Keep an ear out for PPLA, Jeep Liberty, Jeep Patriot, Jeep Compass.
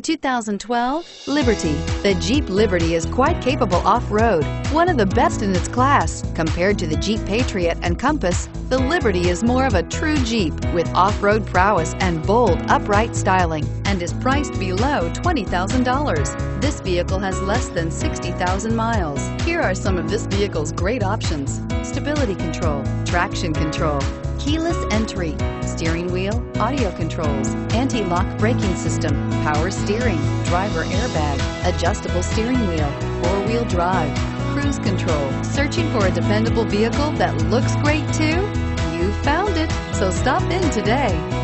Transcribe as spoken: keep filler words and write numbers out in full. two thousand twelve Liberty. The Jeep Liberty is quite capable off-road, one of the best in its class. Compared to the Jeep Patriot and Compass, the Liberty is more of a true Jeep with off-road prowess and bold, upright styling, and is priced below twenty thousand dollars. This vehicle has less than sixty thousand miles. Here are some of this vehicle's great options: stability control, traction control, keyless entry, steering wheel audio controls, anti-lock braking system, power steering, driver airbag, adjustable steering wheel, four-wheel drive, cruise control. Searching for a dependable vehicle that looks great too? You found it, so stop in today.